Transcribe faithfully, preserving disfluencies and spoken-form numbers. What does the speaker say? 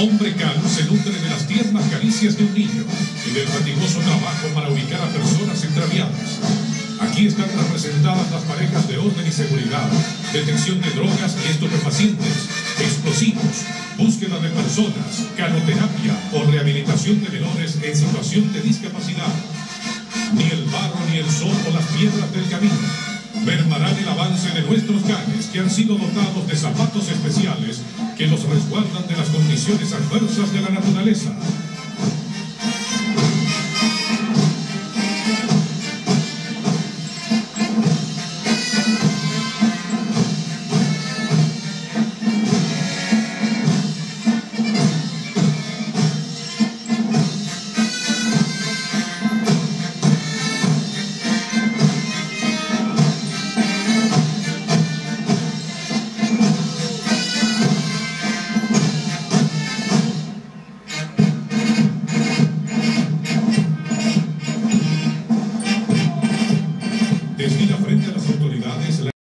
hombre calvo se nutre de las tiernas caricias de un niño y del fatigoso trabajo para ubicar a personas extraviadas. Aquí están representadas las parejas de orden y seguridad, detección de drogas y estupefacientes, explosivos, búsqueda de personas, canoterapia o rehabilitación de menores en situación de discapacidad. Ni el barro, ni el sol o las piedras del camino mermarán el avance de nuestros canes, que han sido dotados de zapatos especiales que los resguardan de las condiciones adversas de la naturaleza.